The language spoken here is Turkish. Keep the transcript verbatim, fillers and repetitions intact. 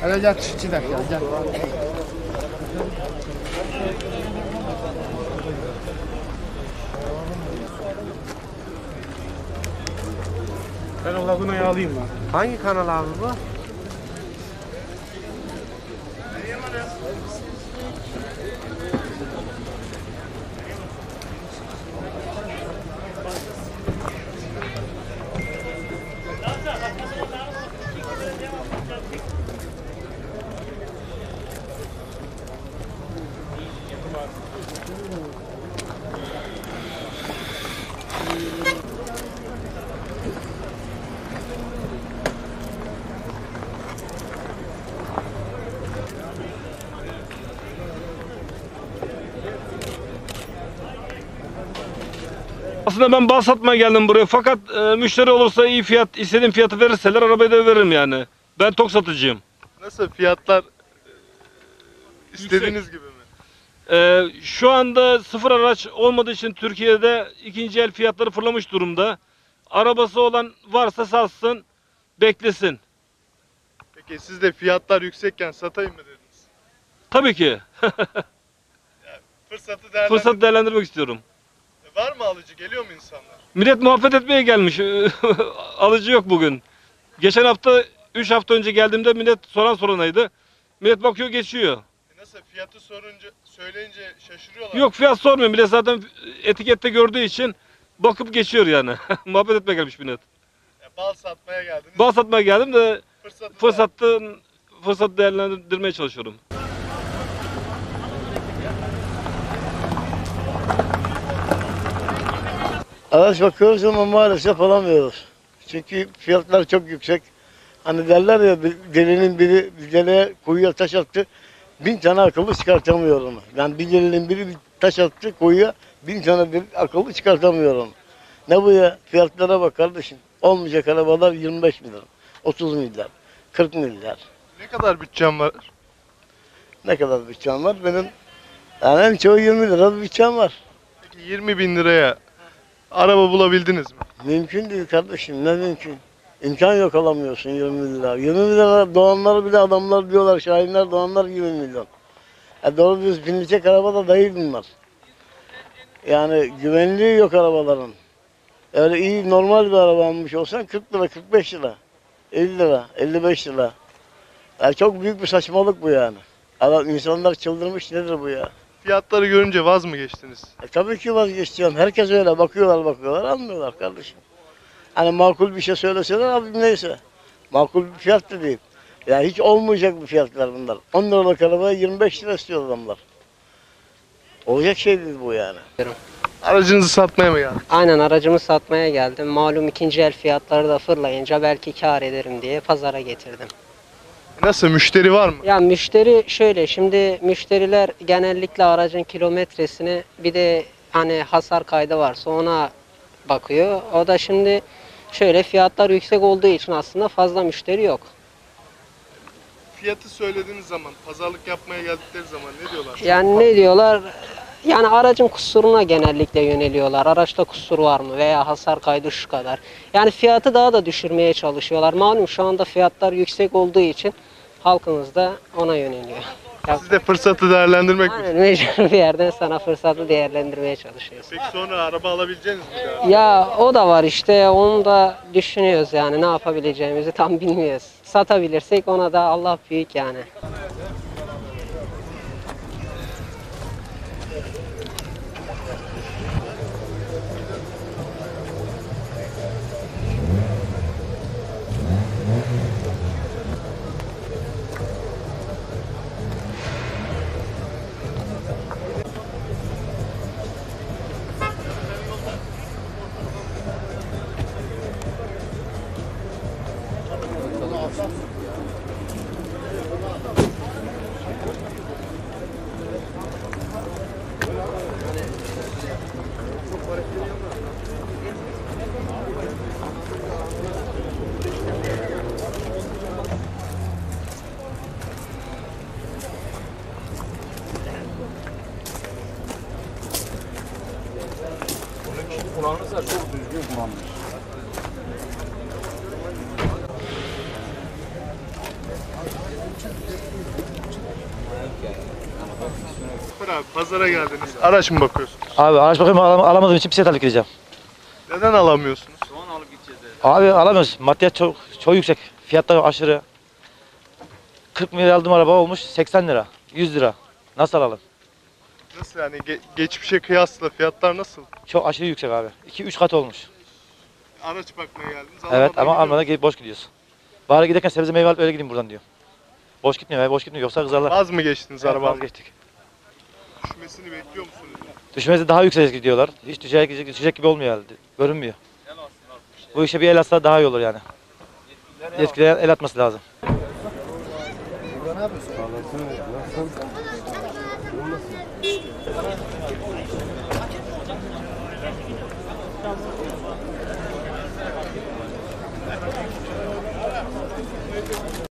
Hele gel çiftçi de gel gel. Ben o lagunayı alayım ben. Hangi kanal abi bu? Aslında ben bal satmaya geldim buraya, fakat e, müşteri olursa iyi fiyat, istediğim fiyatı verirseler arabayı da veririm yani. Ben tok satıcıyım. Nasıl fiyatlar e, istediğiniz yüksek gibi mi? E, şu anda sıfır araç olmadığı için Türkiye'de ikinci el fiyatları fırlamış durumda. Arabası olan varsa satsın, beklesin. Peki siz de fiyatlar yüksekken satayım mı dediniz? Tabii ki. Yani fırsatı değerlendir- Fırsatı değerlendirmek istiyorum. Var mı alıcı? Geliyor mu insanlar? Millet muhabbet etmeye gelmiş. Alıcı yok bugün. Geçen hafta, üç hafta önce geldiğimde millet soran soranaydı. Millet bakıyor, geçiyor. E nasıl? Fiyatı sorunca, söyleyince şaşırıyorlar. Yok, fiyat sormuyor. Millet zaten etikette gördüğü için bakıp geçiyor yani. Muhabbet etmeye gelmiş millet. Ya bal satmaya geldiniz. Bal satmaya geldim de fırsatı, fırsatı, fırsatı değerlendirmeye çalışıyorum. Araç bakıyoruz ama maalesef alamıyoruz. Çünkü fiyatlar çok yüksek. Hani derler ya, delinin biri bir deliğe kuyuya taş attı, bin tane akıllı çıkartamıyorum. Yani bir delinin biri bir taş attı kuyuya, bin tane bir akıllı çıkartamıyorum. Ne bu ya? Fiyatlara bak kardeşim. Olmayacak arabalar yirmi beş milyar, otuz milyar, kırk milyar. Ne kadar bütçem var? Ne kadar bütçem var? Benim yani en çoğu yirmi lira bütçem var. Peki yirmi bin liraya araba bulabildiniz mi? Mümkün değil kardeşim, ne mümkün? İmkan yok, alamıyorsun yirmi lira. yirmi lira doğanlar bile, adamlar diyorlar, şahinler doğanlar yirmi milyon. E doğru düz binilecek araba da değil bunlar. Yani güvenliği yok arabaların. Öyle iyi normal bir araba almış olsan kırk lira, kırk beş lira, elli lira, elli beş lira. Yani çok büyük bir saçmalık bu yani. Adam, insanlar çıldırmış, nedir bu ya? Fiyatları görünce vaz mı geçtiniz? E, tabii ki vazgeçeceğim. Herkes öyle bakıyorlar bakıyorlar, almıyorlar kardeşim. Hani makul bir şey söyleseler abim neyse. Makul bir fiyat da değil. Yani hiç olmayacak bir fiyatlar bunlar. on liralık arabaya yirmi beş lira istiyor adamlar. Olacak şey değil bu yani. Aracınızı satmaya mı geldin? Aynen, aracımı satmaya geldim. Malum ikinci el fiyatları da fırlayınca belki kar ederim diye pazara getirdim. Nasıl, müşteri var mı? Ya müşteri şöyle, şimdi müşteriler genellikle aracın kilometresine, bir de hani hasar kaydı varsa ona bakıyor. O da şimdi şöyle, fiyatlar yüksek olduğu için aslında fazla müşteri yok. Fiyatı söylediğiniz zaman, pazarlık yapmaya geldikleri zaman ne diyorlar? Yani ne diyorlar? Yani aracın kusuruna genellikle yöneliyorlar. Araçta kusur var mı veya hasar kaydı şu kadar. Yani fiyatı daha da düşürmeye çalışıyorlar. Malum şu anda fiyatlar yüksek olduğu için halkımız da ona yöneliyor. Siz de fırsatı değerlendirmek yani, mi? Mecbur bir yerden sana fırsatı değerlendirmeye çalışıyoruz. Peki sonra araba alabileceğiniz mi? Ya o da var işte, onu da düşünüyoruz yani, ne yapabileceğimizi tam bilmiyoruz. Satabilirsek ona da Allah büyük yani. Altyazı kullanırsa çok düzgün kullanmış. Abi, pazara geldiniz. Araç mı bakıyorsunuz? Abi araç bakıyorum, alam alamadığım için bisiklet alıp gideceğim. Neden alamıyorsunuz? Soğan alıp gideceğiz. Abi alamıyoruz. Maddiyat çok, çok yüksek. Fiyatlar aşırı. kırk lira aldığım araba olmuş seksen lira, yüz lira. Nasıl alalım? Nasıl yani? Ge geçmişe kıyasla fiyatlar nasıl? Çok aşırı yüksek abi. iki üç kat olmuş. Araç bakmaya geldiniz. Evet ama almadan boş gidiyorsun. Bari giderken sebze meyve alıp öyle gideyim buradan diyor. Boş gitmiyor ya, boş gitmiyor. Yoksa kızarlar. Az mı geçtiniz evet, arabanın? Az geçtik. Düşmesini bekliyor musunuz? Düşmesi daha yükselecek gidiyorlar. Hiç düşecek, düşecek gibi olmuyor herhalde. Görünmüyor. Bu işe bir el atsa daha iyi olur yani. Yetkililer el atması lazım. Ne yapıyorsun?